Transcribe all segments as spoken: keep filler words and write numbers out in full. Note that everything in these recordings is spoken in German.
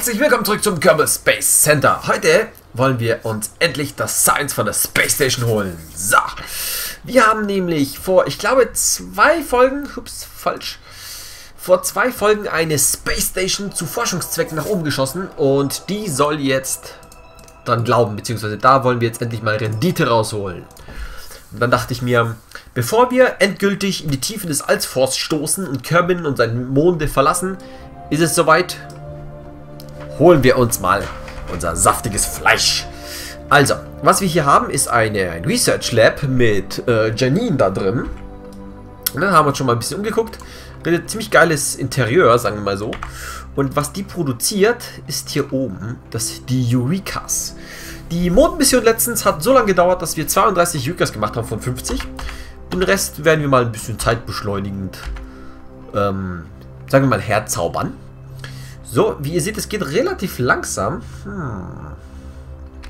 Herzlich willkommen zurück zum Kerbin Space Center. Heute wollen wir uns endlich das Science von der Space Station holen. So, wir haben nämlich vor, ich glaube, zwei Folgen, ups, falsch, vor zwei Folgen eine Space Station zu Forschungszwecken nach oben geschossen und die soll jetzt dran glauben, beziehungsweise da wollen wir jetzt endlich mal Rendite rausholen. Und dann dachte ich mir, bevor wir endgültig in die Tiefe des Altsforsts stoßen und Kerbin und seinen Monde verlassen, ist es soweit, holen wir uns mal unser saftiges Fleisch. Also, was wir hier haben, ist eine, ein Research Lab mit äh, Janine da drin. Und dann haben wir uns schon mal ein bisschen umgeguckt. Ein ziemlich geiles Interieur, sagen wir mal so. Und was die produziert, ist hier oben, das die Eurekas. Die Mondmission letztens hat so lange gedauert, dass wir zweiunddreißig Eurekas gemacht haben von fünfzig. Den Rest werden wir mal ein bisschen zeitbeschleunigend, ähm, sagen wir mal, herzaubern. So, wie ihr seht, es geht relativ langsam. Hm.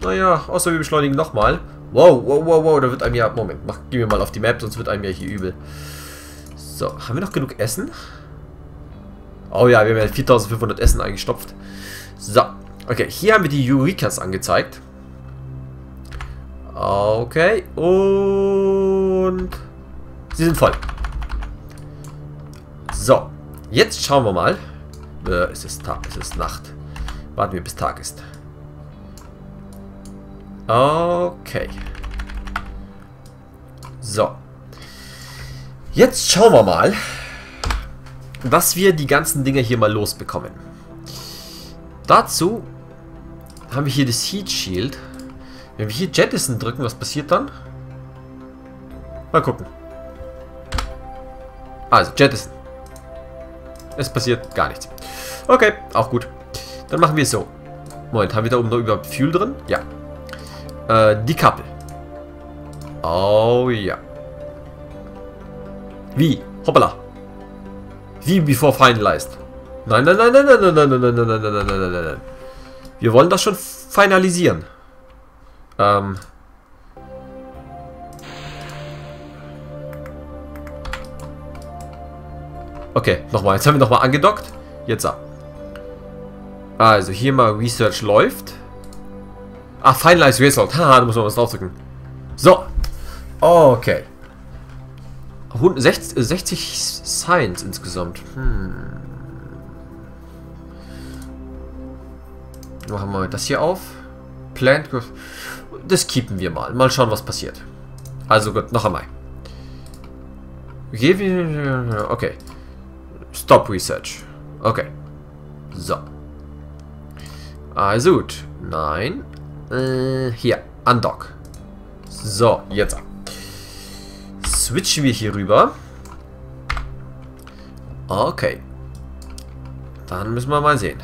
Naja, außer wir beschleunigen nochmal. Wow, wow, wow, wow, da wird einem ja... Moment, mach, gehen wir mal auf die Map, sonst wird einem ja hier übel. So, haben wir noch genug Essen? Oh ja, wir haben ja viertausendfünfhundert Essen eingestopft. So, okay, hier haben wir die Eurekas angezeigt. Okay, und... sie sind voll. So, jetzt schauen wir mal. Äh, es ist Tag, es ist Nacht. Warten wir, bis Tag ist. Okay. So. Jetzt schauen wir mal, was wir die ganzen Dinger hier mal losbekommen. Dazu haben wir hier das Heat Shield. Wenn wir hier Jettison drücken, was passiert dann? Mal gucken. Also, Jettison. Es passiert gar nichts. Okay, auch gut. Dann machen wir es so. Moment, haben wir da oben noch überhaupt Fuel drin? Ja. Äh, die Kappel. Oh ja. Wie? Hoppala. Wie before finalized. Nein, nein, nein, nein, nein, nein, nein, nein, nein, nein, nein, nein, nein, nein. Wir wollen das schon finalisieren. Ähm. Okay, nochmal. Jetzt haben wir nochmal angedockt. Jetzt ab. Also, hier mal Research läuft. Ah, Finalize Result. Haha, da muss man was draufdrücken. So. Okay. sechzig Science insgesamt. Hm. Machen wir das hier auf. Plant Growth. Das keepen wir mal. Mal schauen, was passiert. Also gut, noch einmal. Okay. Stop Research. Okay. So. Also gut. Nein. Äh, hier. Undock. So, jetzt. Switchen wir hier rüber. Okay. Dann müssen wir mal sehen.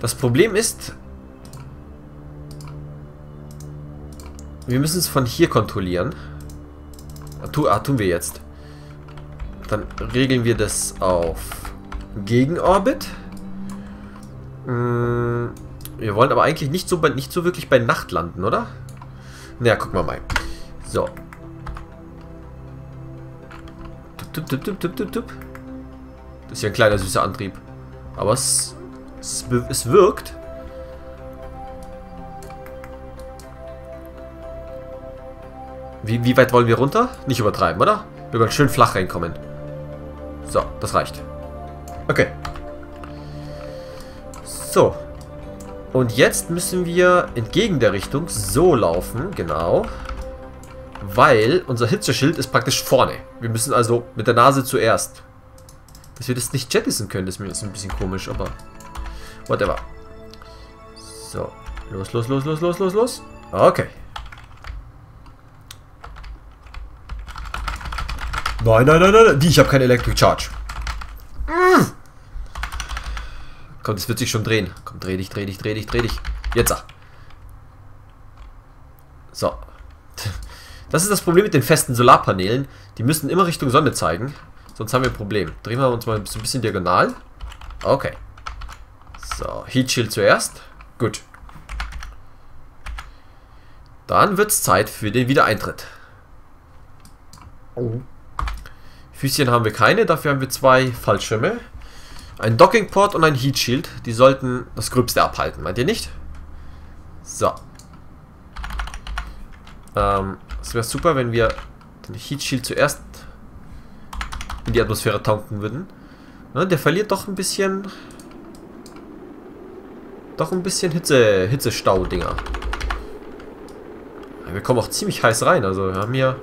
Das Problem ist, wir müssen es von hier kontrollieren. Ah, tun wir jetzt. Dann regeln wir das auf Gegenorbit. Hm, wir wollen aber eigentlich nicht so, nicht so wirklich bei Nacht landen, oder? Naja, gucken wir mal. So. Tup, tup, tup, tup, tup, tup. Das ist ja ein kleiner süßer Antrieb. Aber es, es, es wirkt. Wie, wie weit wollen wir runter? Nicht übertreiben, oder? Wir wollen schön flach reinkommen. So, das reicht. Okay. So. Und jetzt müssen wir entgegen der Richtung so laufen, genau. Weil unser Hitzeschild ist praktisch vorne. Wir müssen also mit der Nase zuerst. Dass wir das nicht jettisen können, ist mir jetzt ein bisschen komisch, aber... whatever. So. Los, los, los, los, los, los, los. Okay. Nein, nein, nein, nein, die, ich habe keine Electric Charge. Mm. Komm, das wird sich schon drehen. Komm, dreh dich, dreh dich, dreh dich, dreh dich. Jetzt. So. Das ist das Problem mit den festen Solarpanelen. Die müssen immer Richtung Sonne zeigen. Sonst haben wir ein Problem. Drehen wir uns mal so ein bisschen diagonal. Okay. So, Heat Shield zuerst. Gut. Dann wird es Zeit für den Wiedereintritt. Oh. Füßchen haben wir keine, dafür haben wir zwei Fallschirme. Ein Docking-Port und ein Heat Shield. Die sollten das Gröbste abhalten. Meint ihr nicht? So. Ähm, es wäre super, wenn wir den Heat Shield zuerst in die Atmosphäre tanken würden. Ne, der verliert doch ein bisschen... Doch ein bisschen Hitze, Hitzestau-Dinger. Wir kommen auch ziemlich heiß rein. Also wir haben hier...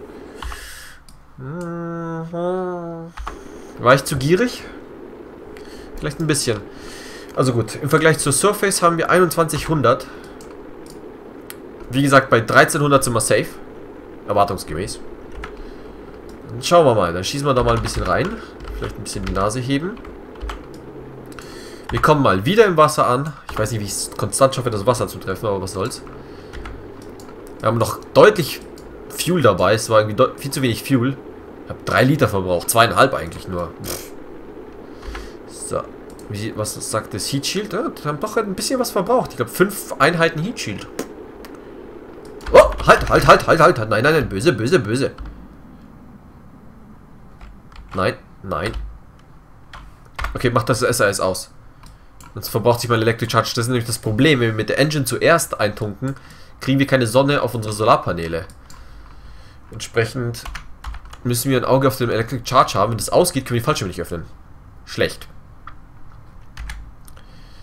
War ich zu gierig? Vielleicht ein bisschen. Also gut, im Vergleich zur Surface haben wir einundzwanzighundert. Wie gesagt, bei dreizehnhundert sind wir safe. Erwartungsgemäß. Dann schauen wir mal. Dann schießen wir da mal ein bisschen rein. Vielleicht ein bisschen die Nase heben. Wir kommen mal wieder im Wasser an. Ich weiß nicht, wie ich es konstant schaffe, das Wasser zu treffen, aber was soll's. Wir haben noch deutlich Fuel dabei. Es war irgendwie viel zu wenig Fuel. Ich habe drei Liter verbraucht. Zweieinhalb eigentlich nur. Pff. So. Wie, was sagt das Heat Shield? Ja, wir haben doch ein bisschen was verbraucht. Ich glaube, fünf Einheiten Heat Shield. Oh, halt, halt, halt, halt, halt. Nein, nein, nein. Böse, böse, böse. Nein, nein. Okay, mach das S A S aus. Sonst verbraucht sich mein Electric Charge. Das ist nämlich das Problem. Wenn wir mit der Engine zuerst eintunken, kriegen wir keine Sonne auf unsere Solarpaneele. Entsprechend müssen wir ein Auge auf den Electric Charge haben. Wenn das ausgeht, können wir die Fallschirme nicht öffnen. Schlecht.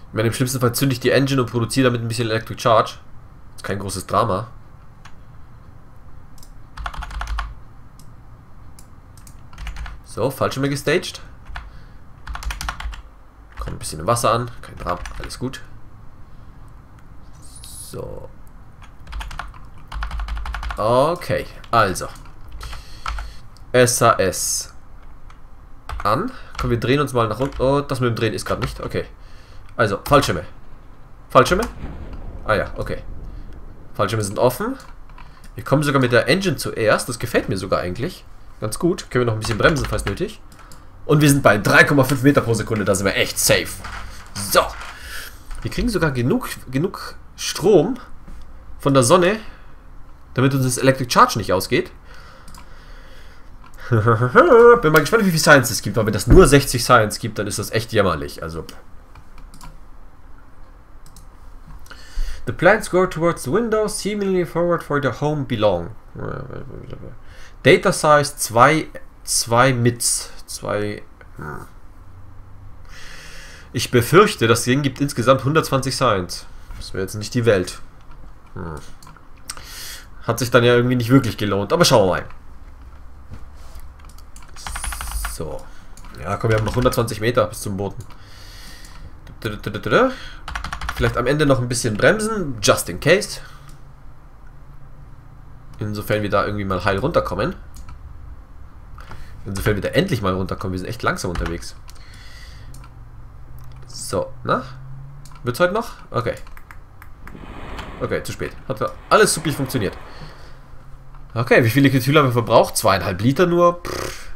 Ich meine, im schlimmsten Fall zünde ich die Engine und produziere damit ein bisschen Electric Charge. Ist kein großes Drama. So, Fallschirme gestaged. Kommt ein bisschen im Wasser an. Kein Drama, alles gut. So. Okay, also. S A S. An. Komm, wir drehen uns mal nach unten. Oh, das mit dem Drehen ist gerade nicht. Okay. Also, Fallschirme. Fallschirme? Ah ja, okay. Fallschirme sind offen. Wir kommen sogar mit der Engine zuerst. Das gefällt mir sogar eigentlich. Ganz gut. Können wir noch ein bisschen bremsen, falls nötig. Und wir sind bei drei Komma fünf Meter pro Sekunde. Da sind wir echt safe. So. Wir kriegen sogar genug, genug Strom von der Sonne, damit uns das Electric Charge nicht ausgeht. Bin mal gespannt, wie viel Science es gibt. Aber wenn das nur sechzig Science gibt, dann ist das echt jämmerlich. Also. The plants grow towards the window, seemingly forward for their home belong. Data size zwei, zwei Mits. zwei. Hm. Ich befürchte, das Ding gibt insgesamt hundertzwanzig Science. Das wäre jetzt nicht die Welt. Hm. Hat sich dann ja irgendwie nicht wirklich gelohnt. Aber schauen wir mal. So. Ja, komm, wir haben noch hundertzwanzig Meter bis zum Boden. Vielleicht am Ende noch ein bisschen bremsen. Just in case. Insofern wir da irgendwie mal heil runterkommen. Insofern wir da endlich mal runterkommen. Wir sind echt langsam unterwegs. So, na? Wird's heute noch? Okay. Okay, zu spät. Hat alles super funktioniert. Okay, wie viel Liquidöl haben wir verbraucht? Zweieinhalb Liter nur. Pff.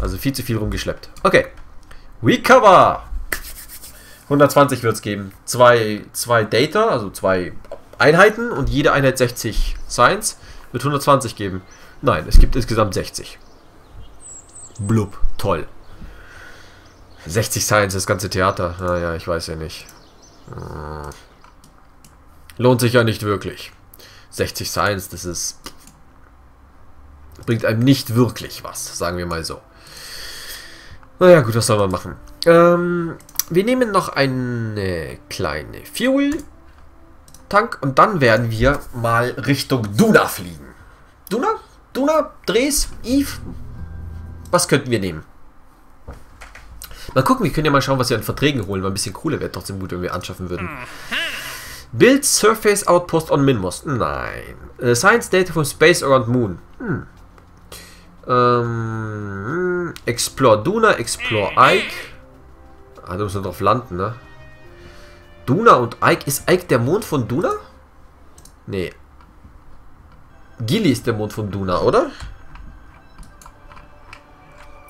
Also viel zu viel rumgeschleppt. Okay. Recover! hundertzwanzig wird es geben. Zwei, zwei Data, also zwei Einheiten und jede Einheit sechzig Science wird hundertzwanzig geben. Nein, es gibt insgesamt sechzig. Blub, toll. sechzig Science, das ganze Theater. Naja, ich weiß ja nicht. Lohnt sich ja nicht wirklich. sechzig Science, das ist... Das bringt einem nicht wirklich was, sagen wir mal so. Naja, gut, was soll man machen? Ähm, wir nehmen noch eine kleine Fuel-Tank und dann werden wir mal Richtung Duna fliegen. Duna? Duna? Dres? Eve? Was könnten wir nehmen? Mal gucken, wir können ja mal schauen, was wir an Verträgen holen, weil ein bisschen Kohle wäre trotzdem gut, wenn wir anschaffen würden. Build Surface Outpost on Minmos. Nein. Uh, Science Data from Space around Moon. Hm. Ähm, Explore Duna, Explore Ike. Ah, da müssen wir drauf landen, ne? Duna und Ike. Ist Ike der Mond von Duna? Nee. Gilly ist der Mond von Duna, oder?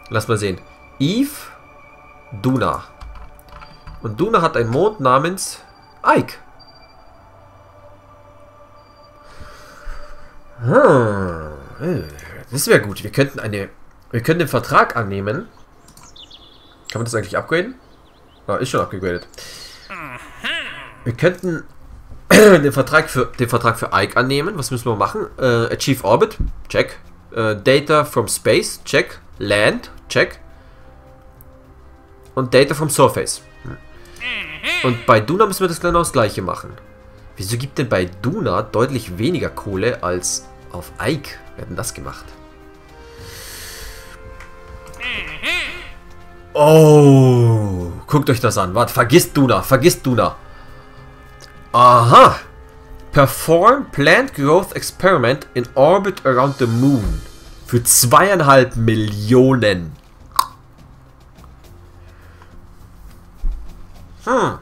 Lass mal sehen. Eve, Duna. Und Duna hat einen Mond namens Ike. Hm. Das wäre gut. Wir könnten eine... Wir können den Vertrag annehmen. Kann man das eigentlich upgraden? Ah, ist schon abgegradet. Wir könnten den Vertrag für den Vertrag für Ike annehmen. Was müssen wir machen? Äh, Achieve Orbit, check. Äh, Data from Space, check. Land, check. Und Data from Surface. Und bei Duna müssen wir das genau das gleiche machen. Wieso gibt denn bei Duna deutlich weniger Kohle als auf Ike? Wir hätten das gemacht. Oh, guckt euch das an. Warte, vergisst Duna, vergisst Duna. Aha. Perform Plant Growth Experiment in Orbit around the Moon. Für zweieinhalb Millionen. Hm.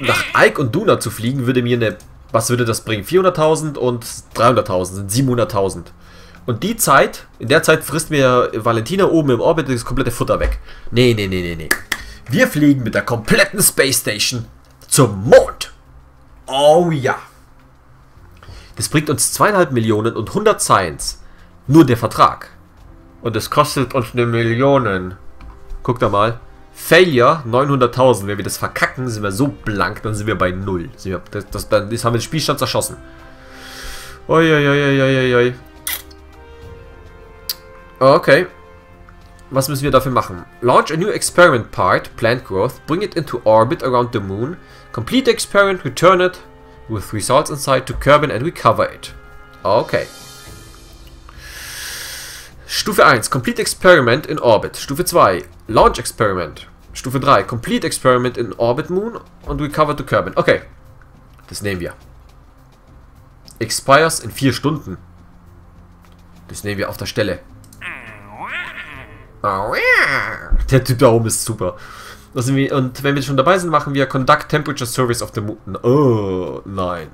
Nach Ike und Duna zu fliegen, würde mir eine... Was würde das bringen? vierhunderttausend und dreihunderttausend sind siebenhunderttausend. Und die Zeit, in der Zeit frisst mir Valentina oben im Orbit das komplette Futter weg. Nee, nee, nee, nee, nee. Wir fliegen mit der kompletten Space Station zum Mond. Oh ja. Das bringt uns zweieinhalb Millionen und hundert Science. Nur der Vertrag. Und es kostet uns eine Million. Guck da mal. Failure neunhunderttausend. Wenn wir das verkacken, sind wir so blank, dann sind wir bei null. Das, das, dann das haben wir den Spielstand zerschossen. Uiuiuiuiui. Okay. Was müssen wir dafür machen? Launch a new experiment part, plant growth, bring it into orbit around the moon, complete the experiment, return it with results inside to Kerbin and recover it. Okay. Stufe eins, Complete Experiment in Orbit. Stufe zwei, Launch Experiment. Stufe drei, Complete Experiment in Orbit Moon und Recover to Kerbin. Okay, das nehmen wir. Expires in vier Stunden. Das nehmen wir auf der Stelle. Der Typ da oben ist super. Das sind wir, und wenn wir schon dabei sind, machen wir Conduct Temperature Service of the Moon. Oh, nein.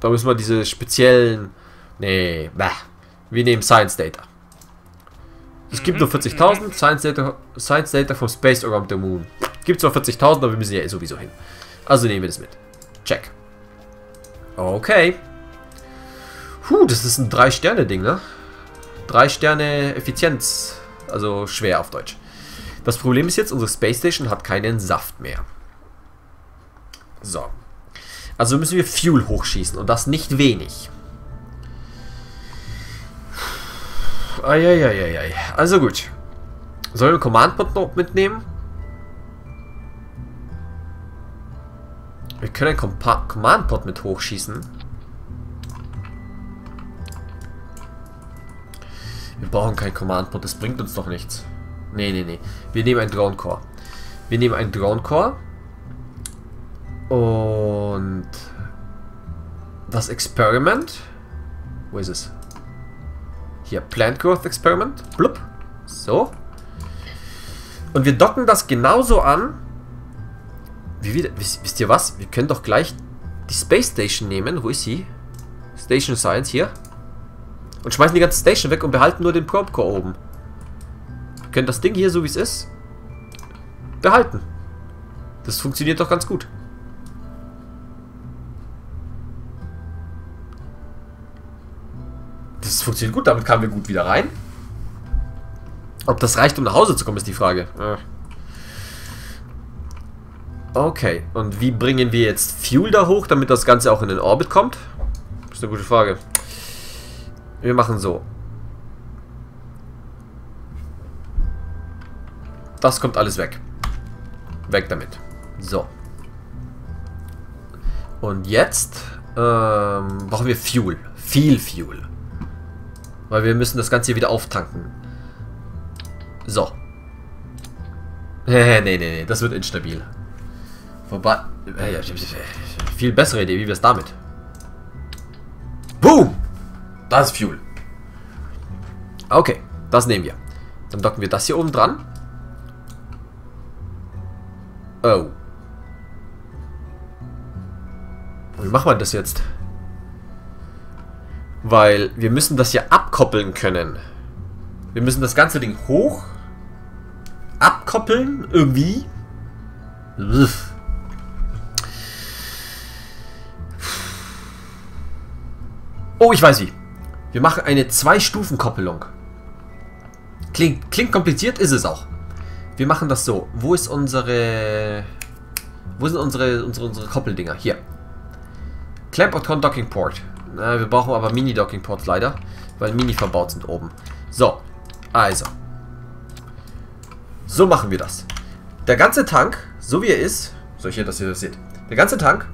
Da müssen wir diese speziellen... Nee, bah. Wir nehmen Science Data. Es gibt nur vierzigtausend, Science Data, Science Data from Space around the Moon. Gibt zwar vierzigtausend, aber wir müssen ja eh sowieso hin. Also nehmen wir das mit. Check. Okay. Puh, das ist ein drei Sterne Ding, ne? drei Sterne Effizienz. Also schwer auf Deutsch. Das Problem ist jetzt, unsere Space Station hat keinen Saft mehr. So. Also müssen wir Fuel hochschießen und das nicht wenig. Eieieiei. Also gut. Sollen wir Command-Bot noch mitnehmen? Wir können einen Command-Bot mit hochschießen. Wir brauchen keinen Command-Bot, das bringt uns doch nichts. Nee, nee, nee. Wir nehmen einen Drone-Core. Wir nehmen einen Drone-Core. Und... Das Experiment. Wo ist es? Hier, Plant Growth Experiment. Blub. So. Und wir docken das genauso an. Wie wir, wisst, wisst ihr was? Wir können doch gleich die Space Station nehmen. Wo ist sie? Station Science hier. Und schmeißen die ganze Station weg und behalten nur den Probe Core oben. Wir können das Ding hier, so wie es ist, behalten. Das funktioniert doch ganz gut. Das funktioniert gut, damit kamen wir gut wieder rein. Ob das reicht, um nach Hause zu kommen, ist die Frage. Okay, und wie bringen wir jetzt Fuel da hoch, damit das Ganze auch in den Orbit kommt? Das ist eine gute Frage. Wir machen so. Das kommt alles weg. Weg damit. So. Und jetzt ähm, brauchen wir Fuel. Viel Fuel. Weil wir müssen das Ganze hier wieder auftanken. So. Nee, nee, nee, das wird instabil. Vorbei. Viel bessere Idee, wie wir es damit. Boom! Das ist Fuel. Okay, das nehmen wir. Dann docken wir das hier oben dran. Oh. Wie macht man das jetzt? Weil wir müssen das hier abkoppeln können. Wir müssen das ganze Ding hoch abkoppeln, irgendwie. Uff. Oh, ich weiß wie. Wir machen eine Zwei-Stufen-Koppelung. Klingt, klingt kompliziert, ist es auch. Wir machen das so. Wo ist unsere... Wo sind unsere, unsere, unsere Koppeldinger? Hier. Clamp-on Docking Port. Äh, wir brauchen aber Mini-Docking-Ports leider, weil Mini verbaut sind oben. So, also. So machen wir das. Der ganze Tank, so wie er ist, so hier, dass ihr das seht, der ganze Tank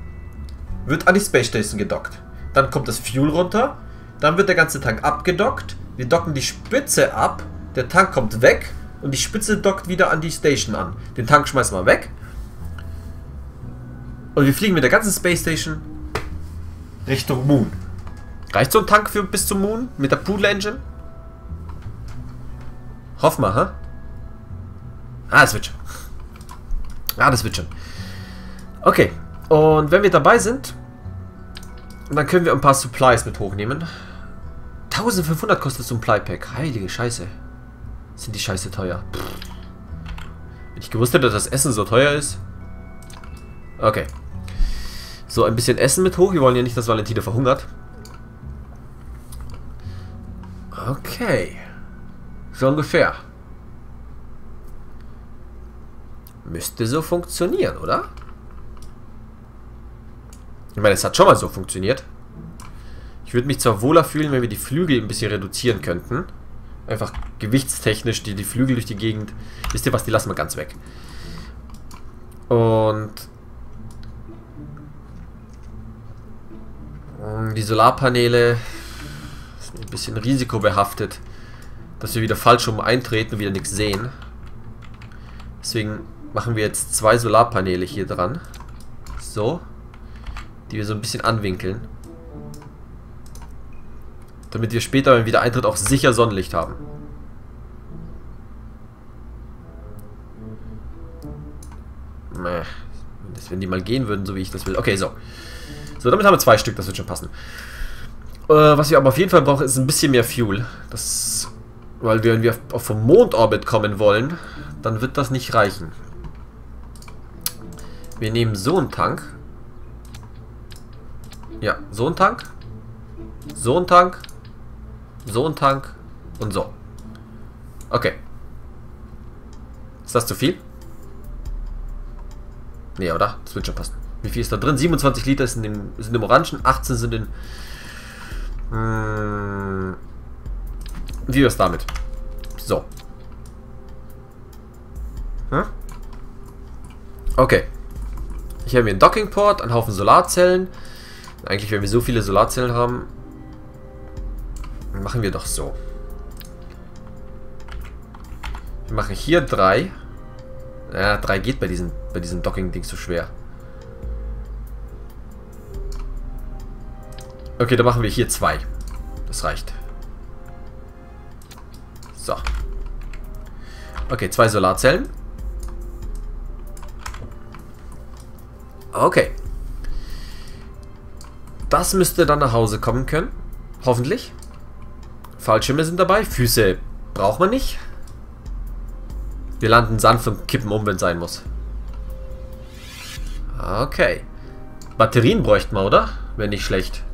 wird an die Space Station gedockt. Dann kommt das Fuel runter, dann wird der ganze Tank abgedockt, wir docken die Spitze ab, der Tank kommt weg und die Spitze dockt wieder an die Station an. Den Tank schmeißen wir weg. Und wir fliegen mit der ganzen Space Station Richtung Moon. Reicht so ein Tank für bis zum Moon mit der Poodle Engine? Hoff mal, hä? Ah, das wird schon. Ah, das wird schon. Okay. Und wenn wir dabei sind, dann können wir ein paar Supplies mit hochnehmen. eintausendfünfhundert kostet das Supply Pack. Heilige Scheiße. Sind die Scheiße teuer. Pff. Wenn ich gewusst hätte, dass das Essen so teuer ist. Okay. So, ein bisschen Essen mit hoch. Wir wollen ja nicht, dass Valentina verhungert. Okay. So ungefähr. Müsste so funktionieren, oder? Ich meine, es hat schon mal so funktioniert. Ich würde mich zwar wohler fühlen, wenn wir die Flügel ein bisschen reduzieren könnten. Einfach gewichtstechnisch, die, die Flügel durch die Gegend. Wisst ihr was, die lassen wir ganz weg. Und die Solarpaneele sind ein bisschen risikobehaftet, dass wir wieder falsch rum eintreten und wieder nichts sehen. Deswegen machen wir jetzt zwei Solarpaneele hier dran. So. Die wir so ein bisschen anwinkeln. Damit wir später beim Wiedereintritt auch sicher Sonnenlicht haben. Mäh. Wenn die mal gehen würden, so wie ich das will. Okay, so. So, damit haben wir zwei Stück, das wird schon passen. Äh, was wir aber auf jeden Fall brauchen, ist ein bisschen mehr Fuel. Das, weil wir, wenn wir auf vom Mondorbit kommen wollen, dann wird das nicht reichen. Wir nehmen so einen Tank. Ja, so einen Tank. So einen Tank. So einen Tank. Und so. Okay. Ist das zu viel? Nee, oder? Das wird schon passen. Wie viel ist da drin? siebenundzwanzig Liter sind im, sind im Orangen, achtzehn sind in... Mh, wie wär's damit? So. Hm? Okay. Ich habe mir einen Dockingport, einen Haufen Solarzellen. Eigentlich, wenn wir so viele Solarzellen haben, machen wir doch so. Wir machen hier drei. Ja, drei geht bei diesem, bei diesem Docking-Ding so schwer. Okay, dann machen wir hier zwei. Das reicht. So. Okay, zwei Solarzellen. Okay. Das müsste dann nach Hause kommen können. Hoffentlich. Fallschirme sind dabei. Füße braucht man nicht. Wir landen sanft und kippen um, wenn es sein muss. Okay. Batterien bräuchten wir, oder? Wäre nicht schlecht.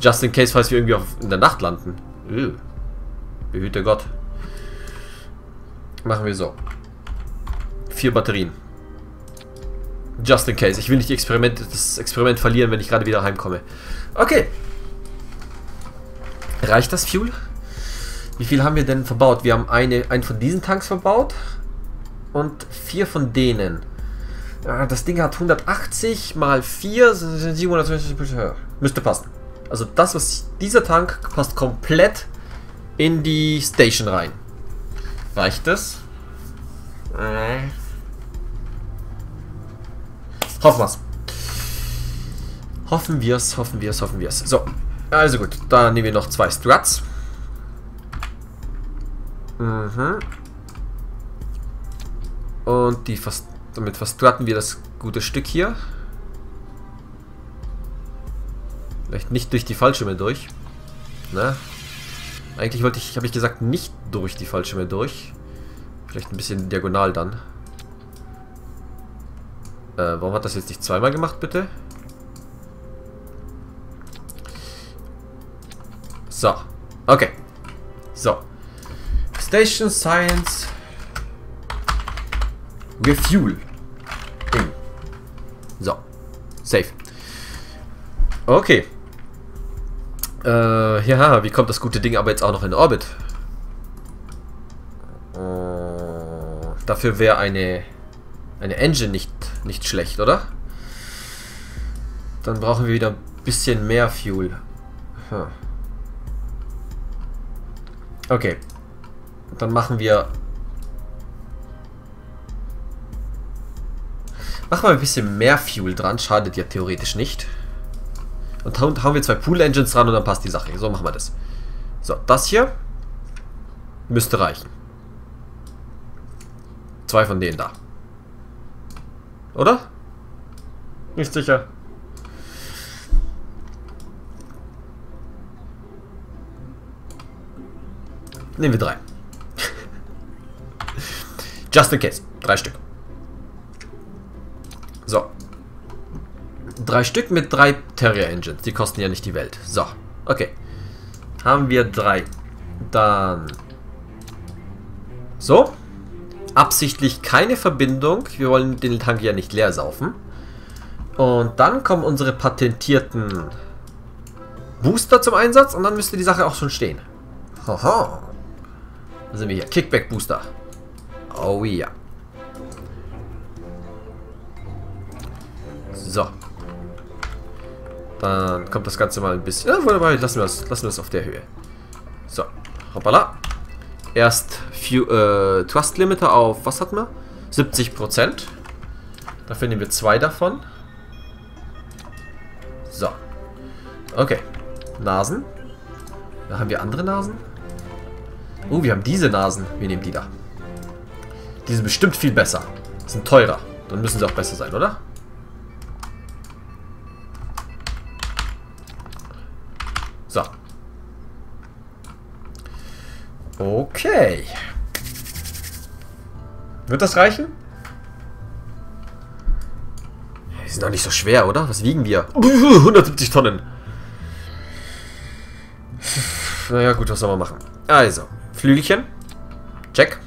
Just in case, falls wir irgendwie auf, in der Nacht landen. Üh. Behüte Gott. Machen wir so. Vier Batterien. Just in case. Ich will nicht die Experiment, das Experiment verlieren, wenn ich gerade wieder heimkomme. Okay. Reicht das Fuel? Wie viel haben wir denn verbaut? Wir haben eine, einen von diesen Tanks verbaut. Und vier von denen. Das Ding hat hundertachtzig mal vier. siebenhundertzwanzig. Müsste passen. Also das, was dieser Tank passt komplett in die Station rein. Reicht das? Äh. Hoffen wir's. Hoffen wir's, hoffen wir's, hoffen wir's. So, also gut, da nehmen wir noch zwei Struts. Mhm. Und die vers- damit verstrutten wir das gute Stück hier. Vielleicht nicht durch die Fallschirme durch. Na? Eigentlich wollte ich, habe ich gesagt, nicht durch die Fallschirme durch. Vielleicht ein bisschen diagonal dann. Äh, warum hat das jetzt nicht zweimal gemacht, bitte? So. Okay. So. Station Science Refuel-Ding. So. Safe. Okay. Äh, ja, wie kommt das gute Ding aber jetzt auch noch in Orbit? Uh, dafür wäre eine, eine Engine nicht, nicht schlecht, oder? Dann brauchen wir wieder ein bisschen mehr Fuel. Hm. Okay. Dann machen wir... Machen wir ein bisschen mehr Fuel dran. Schadet ja theoretisch nicht. Und hauen wir zwei Poodle Engines dran und dann passt die Sache. So machen wir das. So, das hier müsste reichen. Zwei von denen da. Oder? Nicht sicher. Nehmen wir drei. Just in case. Drei Stück. So. Drei Stück mit drei Terrier Engines. Die kosten ja nicht die Welt. So. Okay. Haben wir drei. Dann. So. Absichtlich keine Verbindung. Wir wollen den Tank ja nicht leer saufen. Und dann kommen unsere patentierten Booster zum Einsatz. Und dann müsste die Sache auch schon stehen. Haha. Da sind wir hier. Kickback Booster. Oh ja. So. Dann kommt das Ganze mal ein bisschen... Ja, wunderbar. Lassen wir das, lassen wir das auf der Höhe. So. Hoppala. Erst Few, äh, Thrust Limiter auf... Was hatten wir? siebzig Prozent. Dafür nehmen wir zwei davon. So. Okay. Nasen. Da haben wir andere Nasen. Oh, wir haben diese Nasen. Wir nehmen die da. Die sind bestimmt viel besser. Sind teurer. Dann müssen sie auch besser sein, oder? So. Okay. Wird das reichen? Die sind doch nicht so schwer, oder? Was wiegen wir? hundertsiebzig Tonnen. Naja, gut, was soll man machen? Also, Flügelchen. Check.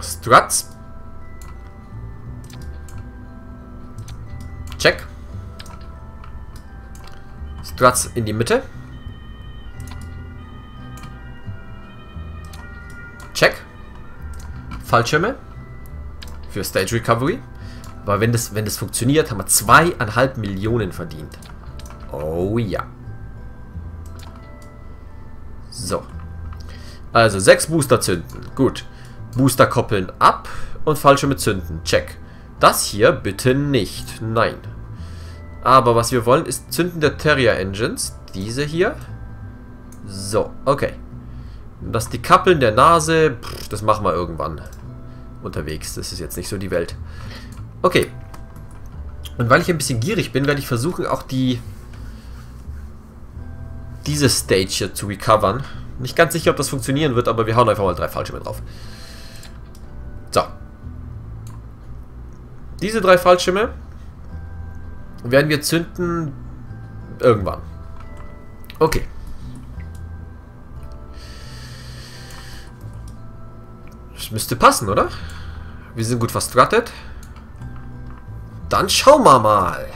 Struts. Check. Struts in die Mitte. Check. Fallschirme. Für Stage Recovery. Weil wenn das, wenn das funktioniert, haben wir zweieinhalb Millionen verdient. Oh ja. So. Also sechs Booster zünden. Gut. Booster koppeln ab und Fallschirme zünden. Check. Das hier bitte nicht. Nein. Aber was wir wollen ist Zünden der Terrier Engines. Diese hier. So. Okay. Das die Kappeln der Nase. Pff, das machen wir irgendwann. Unterwegs. Das ist jetzt nicht so die Welt. Okay. Und weil ich ein bisschen gierig bin, werde ich versuchen auch die... diese Stage hier zu recovern. Nicht ganz sicher, ob das funktionieren wird, aber wir hauen einfach mal drei Fallschirme drauf. So. Diese drei Fallschirme werden wir zünden irgendwann. Okay. Das müsste passen, oder? Wir sind gut verstruttet. Dann schauen wir mal.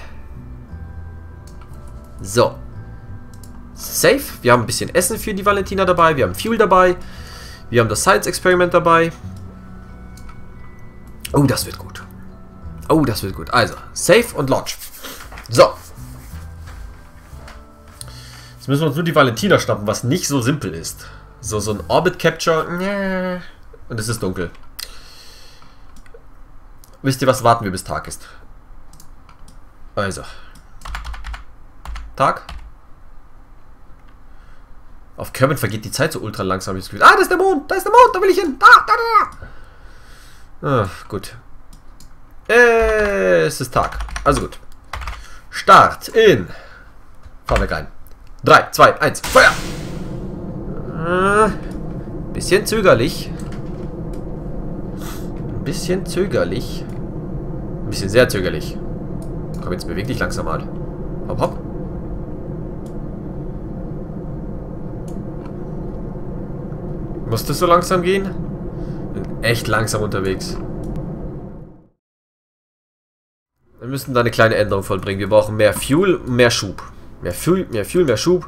So. Safe. Wir haben ein bisschen Essen für die Valentina dabei. Wir haben Fuel dabei. Wir haben das Science-Experiment dabei. Oh, das wird gut. Oh, das wird gut. Also, Safe und Launch. So. Jetzt müssen wir uns nur die Valentina schnappen, was nicht so simpel ist. So, so ein Orbit-Capture. Und es ist dunkel. Wisst ihr was? Warten wir bis Tag ist. Also. Tag. Auf Kerbin vergeht die Zeit so ultra langsam. Ich das Gefühl. Ah, da ist der Mond! Da ist der Mond! Da will ich hin! Da! Da! Da! Ach, gut. Äh, es ist Tag. Also gut. Start in... Fahrwerk rein. drei, zwei, eins, Feuer! Äh, bisschen zögerlich. Ein bisschen zögerlich. Ein bisschen sehr zögerlich. Komm, jetzt beweg dich langsam mal. Hopp, hopp. Muss das so langsam gehen? echt langsam unterwegs. Wir müssen da eine kleine Änderung vollbringen. Wir brauchen mehr Fuel, mehr Schub. Mehr Fuel, mehr Fuel, mehr Schub.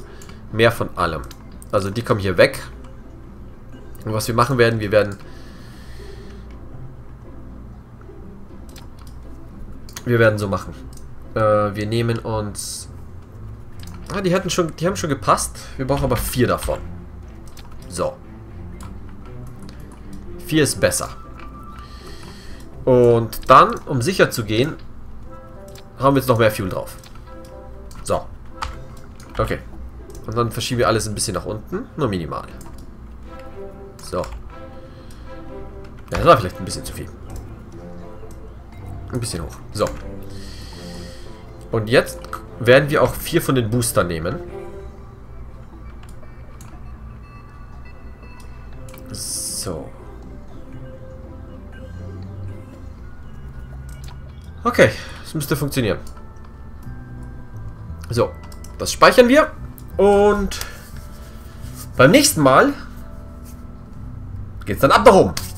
Mehr von allem. Also die kommen hier weg. Und was wir machen werden, wir werden... Wir werden so machen. Äh, wir nehmen uns... Ah, die hatten schon, die haben schon gepasst. Wir brauchen aber vier davon. So. Vier ist besser. Und dann, um sicher zu gehen, haben wir jetzt noch mehr Fuel drauf. So. Okay. Und dann verschieben wir alles ein bisschen nach unten. Nur minimal. So. Ja, das war vielleicht ein bisschen zu viel. Ein bisschen hoch. So. Und jetzt werden wir auch vier von den Boostern nehmen. So. Okay. Das müsste funktionieren. So. Das speichern wir. Und beim nächsten Mal geht's dann ab nach oben.